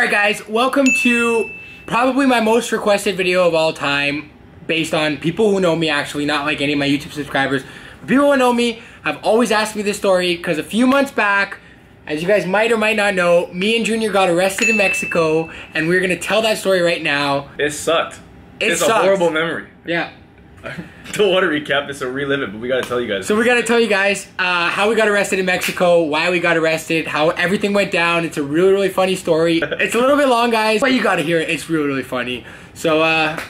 Alright guys, welcome to probably my most requested video of all time, based on people who know me actually, not like any of my YouTube subscribers. But people who know me have always asked me this story, because a few months back, as you guys might or might not know, me and Junior got arrested in Mexico, and we're going to tell that story right now. It sucked. It's a horrible memory. Yeah. Don't want to recap this or relive it, but we got to tell you guys. So we got to tell you guys how we got arrested in Mexico, why we got arrested, how everything went down. It's a really, really funny story. It's a little bit long, guys, but you got to hear it. It's really, really funny. So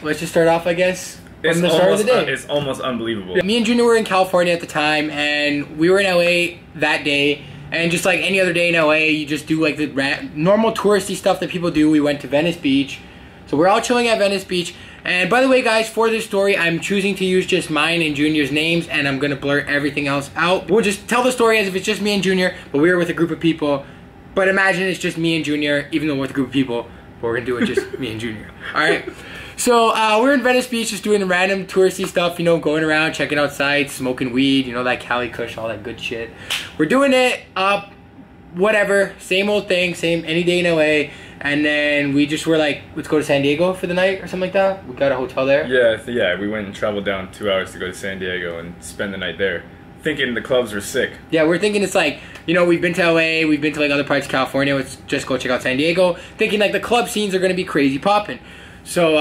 let's just start off, I guess. From the start of the day. It's almost unbelievable. Me and Junior were in California at the time, and we were in LA that day. And just like any other day in LA, you just do like the normal touristy stuff that people do. We went to Venice Beach. So we're all chilling at Venice Beach. And by the way, guys, for this story, I'm choosing to use just mine and Junior's names, and I'm going to blur everything else out. We'll just tell the story as if it's just me and Junior, but we were with a group of people. But imagine it's just me and Junior, even though we're with a group of people, but we're going to do it just me and Junior. All right. So we're in Venice Beach just doing random touristy stuff, you know, going around, checking out sites, smoking weed, you know, that Cali Kush, all that good shit. We're doing it up, whatever, same old thing, same any day in LA. And then we just were like, let's go to San Diego for the night or something like that. We got a hotel there. Yeah, we went and traveled down 2 hours to go to San Diego and spend the night there, thinking the clubs were sick. Yeah, we're thinking it's like, you know, we've been to LA, we've been to like other parts of California, let's just go check out San Diego, thinking like the club scenes are going to be crazy popping. So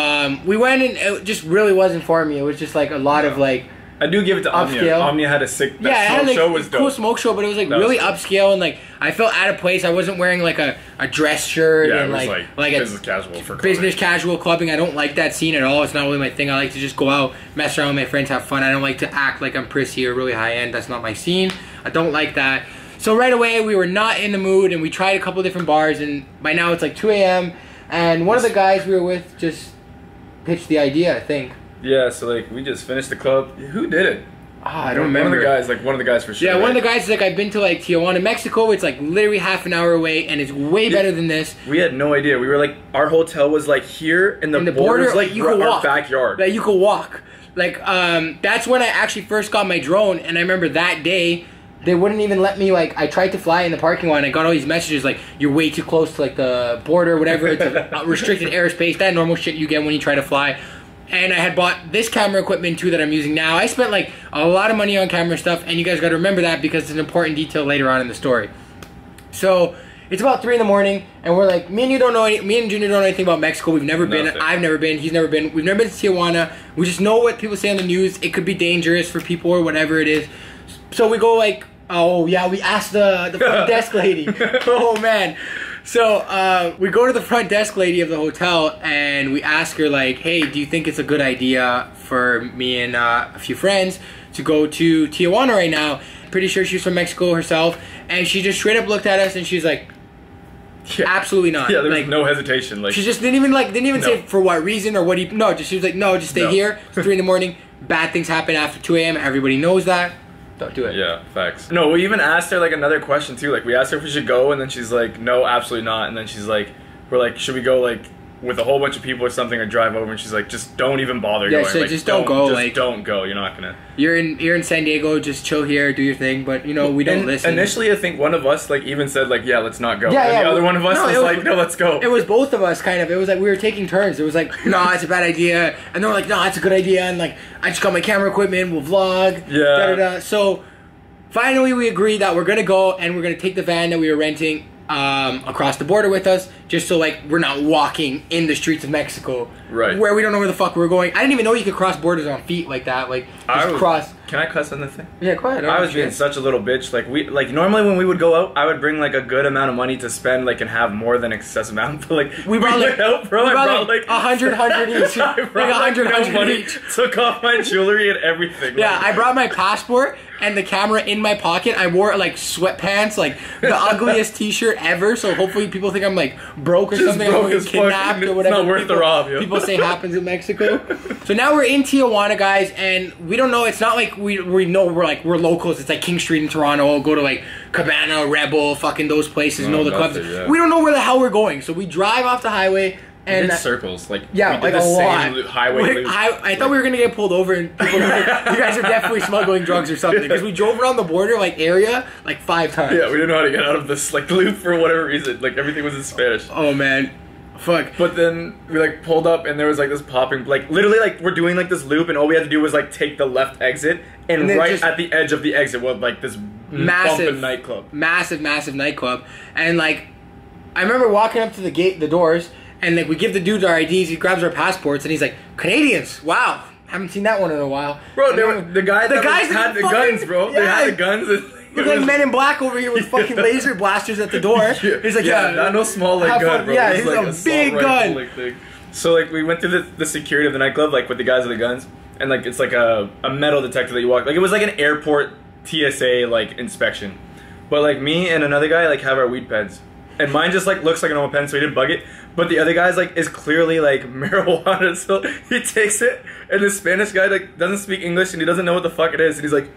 we went, and it just really wasn't for me. It was just like a lot of like. I do give it to Omnia. Upscale. Omnia had a sick smoke show was dope. Cool smoke show, but it was like that really upscale, and like I felt out of place. I wasn't wearing like a dress shirt and like business casual for clubbing. Business casual clubbing. I don't like that scene at all. It's not really my thing. I like to just go out, mess around with my friends, have fun. I don't like to act like I'm prissy or really high end. That's not my scene. I don't like that. So right away we were not in the mood, and we tried a couple different bars, and by now it's like 2 AM. And one of the guys we were with just pitched the idea, I think. Yeah, so like we just finished the club. Who did it? Ah, I don't remember. One of the guys for sure. Yeah, one of the guys is like, I've been to like Tijuana, Mexico. It's like literally half an hour away, and it's way better than this. We had no idea. We were like, our hotel was like here, and the border was like our backyard. Like you could walk. Like that's when I actually first got my drone, and I remember that day. They wouldn't even let me, like, I tried to fly in the parking lot, and I got all these messages, like, you're way too close to, like, the border, whatever, it's a restricted airspace, that normal shit you get when you try to fly. And I had bought this camera equipment, too, that I'm using now. I spent, like, a lot of money on camera stuff, and you guys got to remember that because it's an important detail later on in the story. So, it's about 3 in the morning, and we're like, me and Junior don't know anything about Mexico. We've never been. I've never been. He's never been. We've never been to Tijuana. We just know what people say on the news. It could be dangerous for people or whatever it is. So we go like, oh yeah, we asked the front desk lady. Oh man. So we go to the front desk lady of the hotel, and we ask her like, hey, do you think it's a good idea for me and a few friends to go to Tijuana right now? Pretty sure she's from Mexico herself. And she just straight up looked at us, and she's like, yeah. Absolutely not. Yeah, there was like, no hesitation. Like, she just didn't even say for what reason or what he, no, just she was like, no, just stay here. It's 3 in the morning. Bad things happen after 2 AM. Everybody knows that. Don't do it. Yeah, facts. No, we even asked her like another question too. Like we asked her if we should go, and then she's like, no, absolutely not. And then she's like, we're like, should we go like with a whole bunch of people or something, or drive over? And she's like, just don't even bother going. So like, just don't go. Just like, don't go. You're not gonna. You're in San Diego. Just chill here, do your thing. But you know, we don't listen. Initially, I think one of us like even said like, yeah, let's not go. Yeah, and yeah, the other one of us was like, no, let's go. It was both of us kind of. It was like we were taking turns. It was like, nah, it's a bad idea, and they were like, nah, it's a good idea, and like. I just got my camera equipment, we'll vlog, da-da-da. So, finally we agreed that we're going to go, and we're going to take the van that we were renting across the border with us, just so, like, we're not walking in the streets of Mexico. Right. Where we don't know where the fuck we're going. I didn't even know you could cross borders on feet like that, like, just cross. Can I cuss on the thing? Yeah, go ahead. I was being such a little bitch. Like, normally when we would go out, I would bring, like, a good amount of money to spend, like, and have more than excess amount. But, like, we brought, like, I brought like 100 each. Like, 100 each. Took off my jewelry and everything. Yeah, like. I brought my passport and the camera in my pocket. I wore, like, sweatpants, like, the ugliest t-shirt ever. So, hopefully people think I'm, like, broke or just something. Broke as kidnapped or whatever. It's not worth the rob, yo. People say happens in Mexico. So, now we're in Tijuana, guys, and we don't know. It's not like we know we're locals. It's like King Street in Toronto. We'll go to like Cabana, Rebel, fucking those places. Know the clubs. We don't know where the hell we're going. So we drive off the highway, And circles, like yeah, we did like the same lot. Highway. Like, I thought we were gonna get pulled over, and people were like, "You guys are definitely smuggling drugs or something." Because we drove around the border like area like 5 times. Yeah, we didn't know how to get out of this like loop for whatever reason. Like everything was in Spanish. Oh man, fuck. But then we like pulled up, and there was like this popping, like literally like we're doing like this loop, and all we had to do was like take the left exit, and right at the edge of the exit was like this massive nightclub, massive nightclub, and like I remember walking up to the gate, the doors. And like we give the dude our IDs, he grabs our passports, and he's like, "Canadians, wow, haven't seen that one in a while." Bro, the guys had the guns, bro. Yeah. They had the guns. It was like Men in Black over here with fucking laser blasters at the door. Yeah. He's like, "Yeah, not no small like gun, bro." Yeah, he's like a big gun. Thing. So like we went through the security of the nightclub, like with the guys with the guns, and like it's like a metal detector that you walk. Like it was like an airport TSA like inspection, but like me and another guy like have our weed pens. And mine just like looks like an old pen, so he didn't bug it. But the other guy's like is clearly like marijuana, so he takes it. And the Spanish guy like doesn't speak English and he doesn't know what the fuck it is, and he's like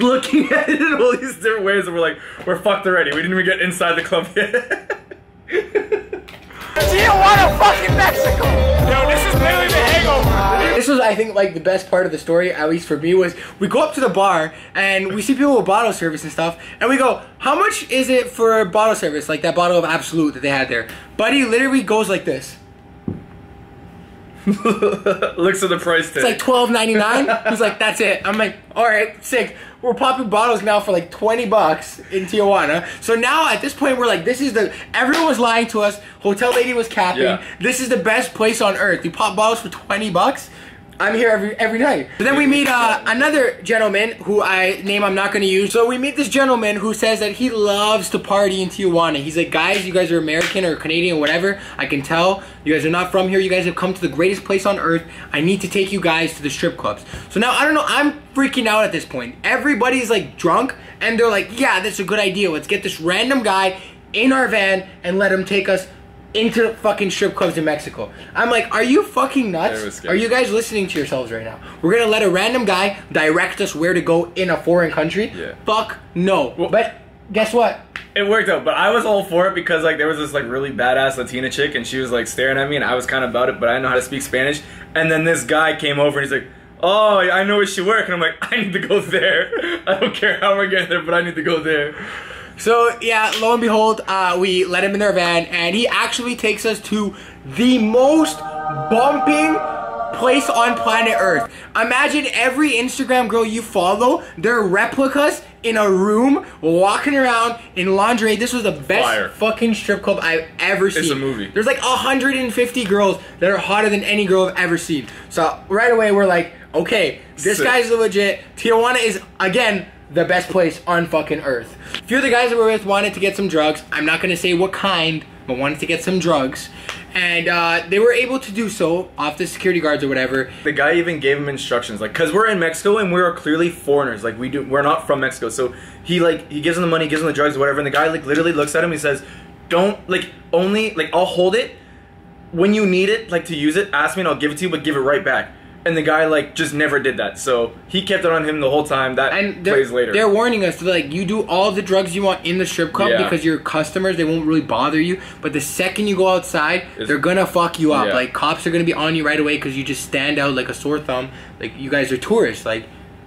looking at it in all these different ways, and we're like, we're fucked already. We didn't even get inside the club yet. Tijuana, fucking Mexico. Yo, this is literally the hangover. This was, I think, like the best part of the story, at least for me, was we go up to the bar and we see people with bottle service and stuff, and we go, "How much is it for bottle service?" Like that bottle of Absolut that they had there. Buddy literally goes like this. Looks at the price tag. It's like $12.99. He's like, "That's it." I'm like, "All right, sick." We're popping bottles now for like 20 bucks in Tijuana. So now at this point we're like, this is the, everyone was lying to us. Hotel lady was capping. Yeah. This is the best place on earth. You pop bottles for 20 bucks. I'm here every night. But then we meet another gentleman who I'm not going to use. So we meet this gentleman who says that he loves to party in Tijuana. He's like, "Guys, you guys are American or Canadian or whatever. I can tell. You guys are not from here. You guys have come to the greatest place on earth. I need to take you guys to the strip clubs." So now, I don't know, I'm freaking out at this point. Everybody's like drunk and they're like, "Yeah, that's a good idea. Let's get this random guy in our van and let him take us into fucking strip clubs in Mexico." I'm like, "Are you fucking nuts? Are you guys listening to yourselves right now? We're gonna let a random guy direct us where to go in a foreign country?" Yeah. Fuck no. Well, but guess what? It worked out, but I was all for it because like there was this like really badass Latina chick and she was like staring at me and I was kind of about it, but I didn't know how to speak Spanish. And then this guy came over and he's like, "Oh, I know where she works," and I'm like, "I need to go there. I don't care how we're getting there, but I need to go there." So, yeah, lo and behold, we let him in our van, and he actually takes us to the most bumping place on planet Earth. Imagine every Instagram girl you follow, they're replicas in a room, walking around in lingerie. This was the best fucking strip club I've ever seen. It's a movie. There's like 150 girls that are hotter than any girl I've ever seen. So, right away, we're like, okay, this guy's legit. Tijuana is, again, the best place on fucking earth. A few of the guys that we were with wanted to get some drugs. I'm not gonna say what kind, but wanted to get some drugs. And they were able to do so off the security guards or whatever. The guy even gave him instructions, like, cause we're in Mexico and we are clearly foreigners. Like we're not from Mexico. So he gives him the money, gives him the drugs or whatever. And the guy like literally looks at him, he says, "Don't, like, only, like, I'll hold it. When you need it, like, to use it, ask me and I'll give it to you, but give it right back." And the guy, like, just never did that. So he kept it on him the whole time. That plays later. They're warning us. They're like, you do all the drugs you want in the strip club because your customers, they won't really bother you. But the second you go outside, they're going to fuck you up. Yeah. Like, cops are going to be on you right away because you just stand out like a sore thumb. Like, you guys are tourists. Like,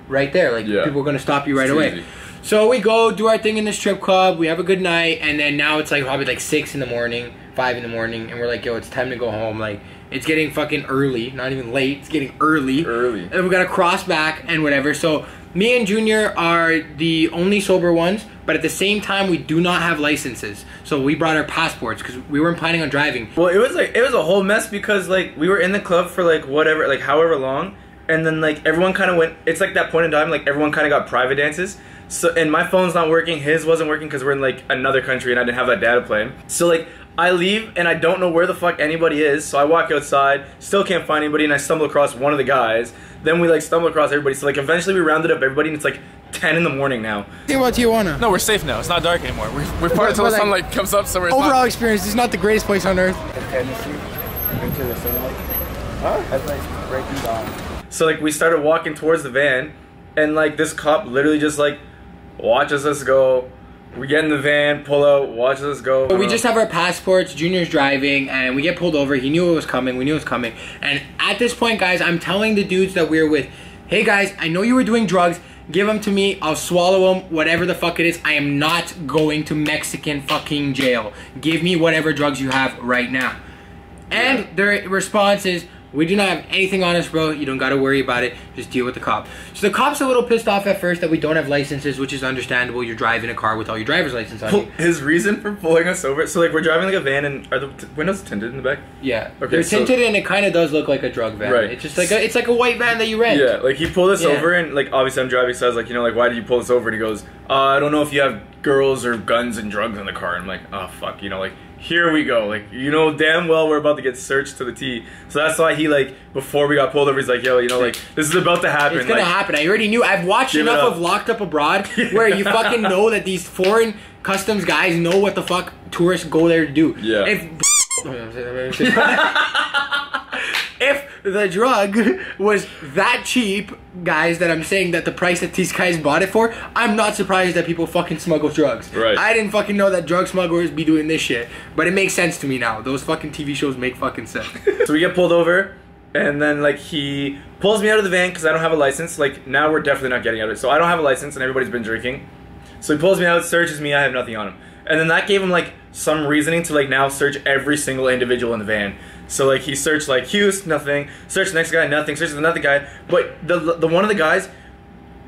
right there. Like, people are going to stop you right away. Easy. So we go do our thing in the strip club. We have a good night. And then now it's, like, probably, like, 6 in the morning, 5 in the morning. And we're like, yo, it's time to go home. Like, it's getting fucking early, not even late, it's getting early. And we gotta cross back and whatever. So me and Junior are the only sober ones, but at the same time we do not have licenses. So we brought our passports because we weren't planning on driving. Well, it was a whole mess because like we were in the club for like whatever, like however long, and then like everyone kinda went, it's like that point in time, like everyone kinda got private dances. So, and my phone's not working, his wasn't working because we're in like another country and I didn't have that data plan. So like I leave and I don't know where the fuck anybody is, so I walk outside, still can't find anybody, and I stumble across one of the guys. Then we like stumble across everybody, so like eventually we rounded up everybody and it's like 10 in the morning now. Think about Tijuana. No, we're safe now, it's not dark anymore. We're part until the sunlight like comes up, so we're overall experience is not the greatest place on earth. Into the sunlight. Huh? That's like breaking down. So like we started walking towards the van and like this cop literally just like watches us go We get in the van, pull out, watch us go. But we just have our passports, Junior's driving, and we get pulled over. He knew it was coming, we knew it was coming. And at this point, guys, I'm telling the dudes that we were with, hey guys, I know you were doing drugs, give them to me, I'll swallow them, whatever the fuck it is. I am not going to Mexican fucking jail. Give me whatever drugs you have right now. And their response is, we do not have anything on us, bro. You don't got to worry about it. Just deal with the cop. So the cop's a little pissed off at first that we don't have licenses, which is understandable. You're driving a car with all your driver's license on you. His reason for pulling us over, so like we're driving like a van, and are the windows tinted in the back? Yeah. Okay, they're tinted, and it kind of does look like a drug van. Right. It's just like a, it's like a white van that you rent. Yeah, like he pulled us over, and like obviously I'm driving, so I was like, you know, like, why did you pull us over? And he goes, I don't know if you have girls or guns and drugs in the car. And I'm like, oh fuck, you know, like, here we go, like, you know damn well we're about to get searched to the T. So that's why he, like, before we got pulled over, he's like, yo, you know, like, this is about to happen. It's gonna happen. I already knew. I've watched enough of Locked Up Abroad where you fucking know that these foreign customs guys know what the fuck tourists go there to do. Yeah. If the drug was that cheap, guys, that I'm saying that the price that these guys bought it for, I'm not surprised that people fucking smuggle drugs. Right. I didn't fucking know that drug smugglers be doing this shit, but it makes sense to me now. Those fucking TV shows make fucking sense. So we get pulled over, and then like he pulls me out of the van because I don't have a license. Like now we're definitely not getting out of it. So I don't have a license and everybody's been drinking. So he pulls me out, searches me, I have nothing on him. And then that gave him like some reasoning to like now search every single individual in the van. So like he searched like Hughes, nothing, searched the next guy, nothing, searched another guy. But the one of the guys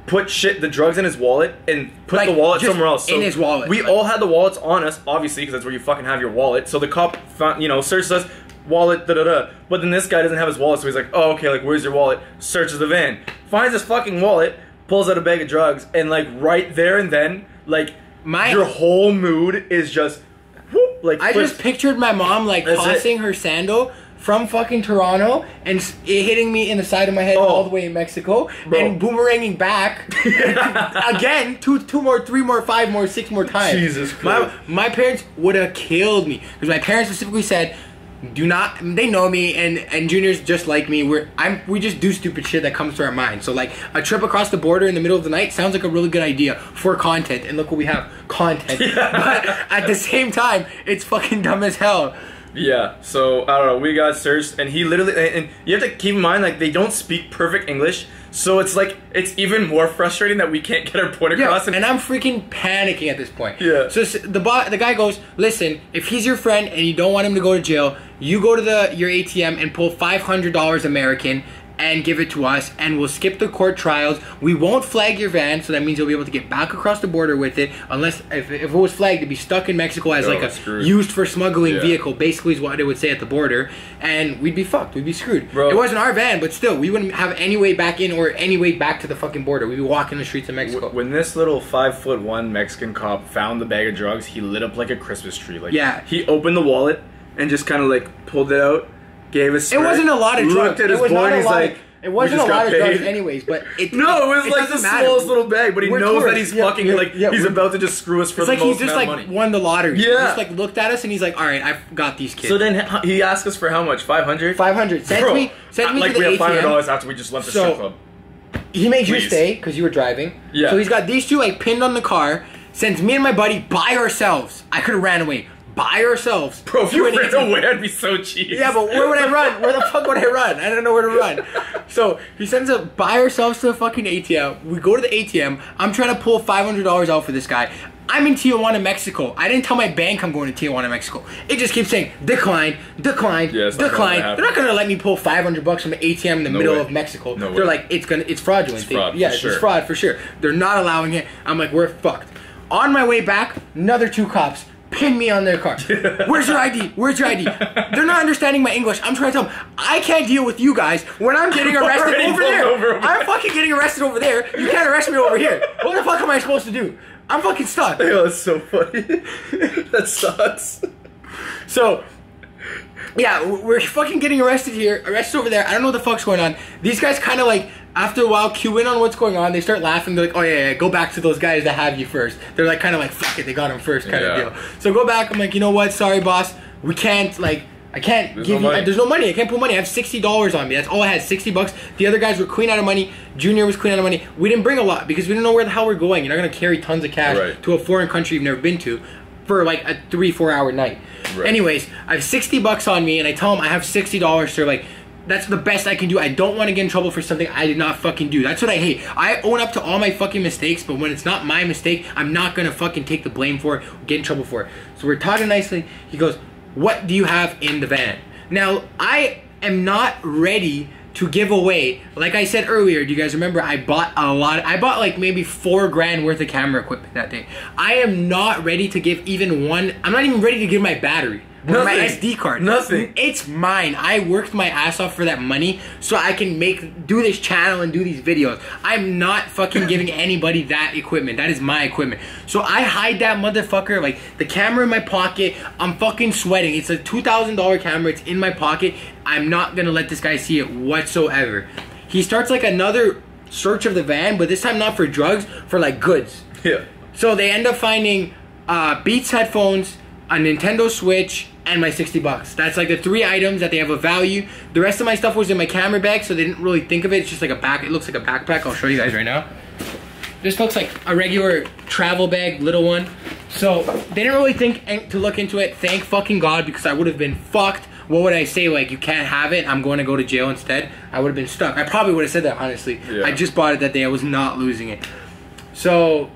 put the drugs in his wallet and put like, the wallet somewhere else. So in his wallet. We all had the wallets on us, obviously, because that's where you fucking have your wallet. So the cop found, you know, searched us, wallet, da-da-da. But then this guy doesn't have his wallet, so he's like, oh, okay, like, where's your wallet? Searches the van. Finds his fucking wallet, pulls out a bag of drugs, and like right there and then, like, your whole mood is just, whoop, like, I just pictured my mom like tossing her sandal from fucking Toronto and it hitting me in the side of my head all the way in Mexico, bro, and boomeranging back again two more, three more, five more, six more times. Jesus Christ. My parents would have killed me because my parents specifically said, do not, they know me, and Junior's just like me. We just do stupid shit that comes to our mind. So like a trip across the border in the middle of the night sounds like a really good idea for content, and look what we have, content. But at the same time, it's fucking dumb as hell. Yeah, so I don't know, we got searched, and he literally, and you have to keep in mind, like, they don't speak perfect English, so it's like, it's even more frustrating that we can't get our point across. And I'm freaking panicking at this point. Yeah. So the guy goes, listen, if he's your friend and you don't want him to go to jail, you go to your ATM and pull $500 American and give it to us, and we'll skip the court trials. We won't flag your van, so that means you'll be able to get back across the border with it, unless if it was flagged, it'd be stuck in Mexico as like a screwed, used for smuggling vehicle, basically is what it would say at the border, and we'd be fucked, we'd be screwed. Bro, it wasn't our van, but still, we wouldn't have any way back in or any way back to the fucking border. We'd be walking the streets of Mexico. When this little 5'1" Mexican cop found the bag of drugs, he lit up like a Christmas tree. Like, yeah. He opened the wallet and just kind of like pulled it out. Gave us. It wasn't a lot of drugs. Looked at his board. He's like, it wasn't a lot of drugs, anyways. But it, no, it was like the smallest little bag. But he knows that he's fucking like he's about to just screw us for the most amount of money. It's like he just like won the lottery. Yeah. He just like looked at us and he's like, all right, I've got these kids. So then he asked us for how much? 500. 500. Send me to the ATM. Like we have $500 after we just left the strip club. He made you stay because you were driving. Yeah. So he's got these two like pinned on the car. Sends me and my buddy by ourselves. I could have ran away. By ourselves. Bro, if you ran away, I'd be so cheap. Yeah, but where would I run? Where the fuck would I run? I don't know where to run. So he sends us by ourselves to the fucking ATM. We go to the ATM. I'm trying to pull $500 out for this guy. I'm in Tijuana, Mexico. I didn't tell my bank I'm going to Tijuana, Mexico. It just keeps saying, decline, decline, decline. They're not going to let me pull $500 from the ATM in the middle of Mexico. No way. They're like, it's fraudulent. Yeah, it's fraud for sure. They're not allowing it. I'm like, we're fucked. On my way back, another two cops pin me on their car. Where's your ID? Where's your ID? They're not understanding my English. I'm trying to tell them, I can't deal with you guys when I'm getting arrested over there. I'm fucking getting arrested over there. You can't arrest me over here. What the fuck am I supposed to do? I'm fucking stuck. Yo, that's so funny. That sucks. So, yeah, we're fucking getting arrested here, arrested over there. I don't know what the fuck's going on. These guys kind of like, after a while, cue in on what's going on. They start laughing. They're like, oh, yeah, go back to those guys that have you first. They're like, kind of like, fuck it, they got him first kind of deal. So go back. I'm like, you know what? Sorry, boss. We can't, like, I can't there's no money. I can't put money. I have $60 on me. That's all I had, $60. The other guys were queen out of money. Junior was queen out of money. We didn't bring a lot because we didn't know where the hell we're going. You're not going to carry tons of cash to a foreign country you've never been to for like a 3-4 hour night. Anyways, I have $60 on me and I tell them I have $60, so like, that's the best I can do. I don't want to get in trouble for something I did not fucking do. That's what I hate. I own up to all my fucking mistakes, but when it's not my mistake, I'm not going to fucking take the blame for it, get in trouble for it. So we're talking nicely. He goes, what do you have in the van? Now, I am not ready to give away. Like I said earlier, do you guys remember I bought a lot? I bought like maybe $4,000 worth of camera equipment that day. I am not ready to give even one. I'm not even ready to give my battery. Nothing. My SD card. Nothing. It's mine. I worked my ass off for that money so I can do this channel and do these videos. I'm not fucking giving anybody that equipment. That is my equipment. So I hide that motherfucker, like the camera in my pocket. I'm fucking sweating. It's a $2,000 camera. It's in my pocket. I'm not gonna let this guy see it whatsoever. He starts like another search of the van, but this time not for drugs, for like goods. Yeah. So they end up finding Beats headphones, a Nintendo Switch, and my $60. That's like the three items that they have a value. The rest of my stuff was in my camera bag, so they didn't really think of it. It's just like a back. It looks like a backpack. I'll show you guys right now. This looks like a regular travel bag, little one. So they didn't really think to look into it. Thank fucking God, because I would have been fucked. What would I say? Like, you can't have it. I'm going to go to jail instead. I would have been stuck. I probably would have said that, honestly. Yeah. I just bought it that day. I was not losing it. So,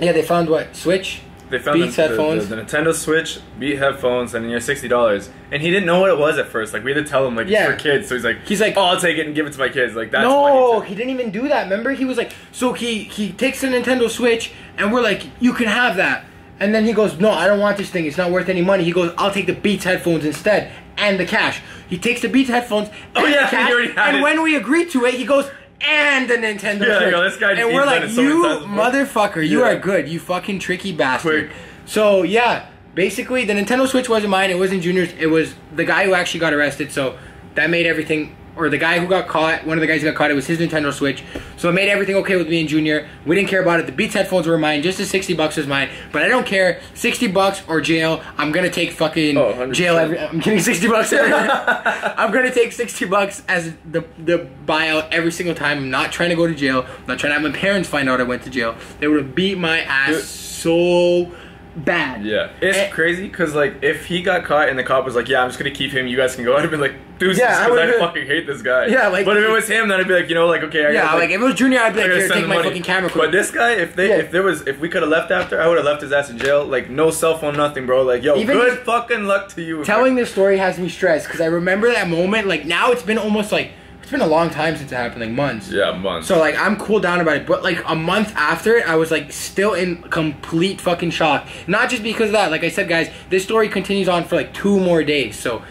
yeah, they found what? Switch? They found Beats headphones, the Nintendo Switch, Beats headphones, and $60. And he didn't know what it was at first. Like, we had to tell him, like, it's for kids. So he's like, oh, I'll take it and give it to my kids. Like, that's no, he didn't even do that. Remember, he was like, so he takes the Nintendo Switch, and we're like, you can have that. And then he goes, no, I don't want this thing. It's not worth any money. He goes, I'll take the Beats headphones instead and the cash. He takes the Beats headphones and the cash. And when we agreed to it, he goes, and the Nintendo Switch. Yo, this guy, and we're like, you motherfucker, you are good, you fucking tricky bastard. Quick. So yeah, basically the Nintendo Switch wasn't mine, it wasn't Junior's, it was the guy who actually got arrested, so that made everything, or the guy who got caught, one of the guys who got caught, it was his Nintendo Switch, so it made everything okay with me and Junior. We didn't care about it, the Beats headphones were mine, just the $60 was mine, but I don't care, $60 or jail, I'm gonna take fucking jail, I'm getting $60 I'm gonna take $60 as the buyout every single time. I'm not trying to go to jail, I'm not trying to have my parents find out I went to jail, they would've beat my ass so bad. Yeah, it's crazy because like if he got caught and the cop was like, yeah, I'm just gonna keep him, you guys can go, I'd have been like, dude, yeah, I fucking hate this guy. Yeah, like, but if it was him, then I'd be like, you know, like, okay, I gotta, like if it was Junior, I'd be like, here, take my fucking camera. But this guy, if we could have left after, I would have left his ass in jail. Like, no cell phone, nothing, bro. Like, yo, even good fucking luck to you. Telling this story has me stressed because I remember that moment. Like, now it's been almost like, it's been a long time since it happened, like months. Yeah, months. So like I'm cooled down about it, but like a month after it, I was like still in complete fucking shock. Not just because of that, like I said, guys, this story continues on for like 2 more days. So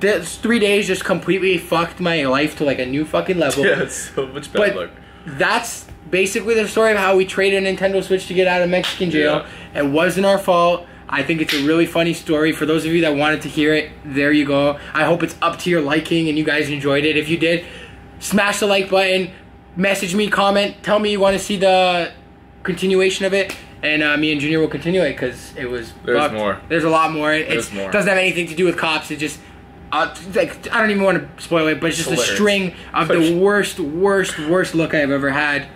this 3 days just completely fucked my life to like a new fucking level. Yeah, it's so much bad luck. That's basically the story of how we traded a Nintendo Switch to get out of Mexican jail. Yeah. It wasn't our fault. I think it's a really funny story. For those of you that wanted to hear it, there you go. I hope it's up to your liking and you guys enjoyed it. If you did, smash the like button, message me, comment, tell me you want to see the continuation of it, and me and Junior will continue it because it was fucked. More. There's a lot more. It doesn't have anything to do with cops. It just, like, I don't even want to spoil it, but it's just hilarious. A string of the worst look I've ever had.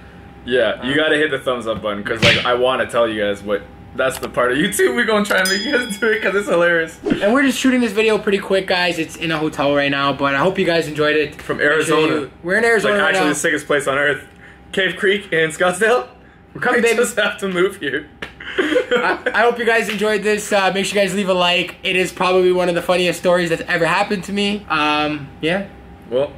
Yeah, you got to hit the thumbs up button because like I want to tell you guys what. That's the part of YouTube we're gonna try and make you guys do it because it's hilarious. And we're just shooting this video pretty quick, guys. It's in a hotel right now, but I hope you guys enjoyed it. From Arizona. We're in Arizona. Like, actually, right now, the sickest place on earth, Cave Creek in Scottsdale. We're coming, baby. We just have to move here. I hope you guys enjoyed this. Make sure you guys leave a like. It is probably one of the funniest stories that's ever happened to me. Yeah. Well,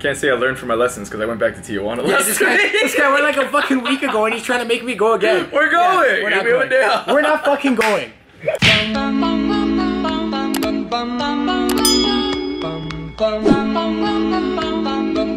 can't say I learned from my lessons because I went back to Tijuana. Yeah, this guy went like a fucking week ago and he's trying to make me go again. We're going. Yeah, we're not fucking going.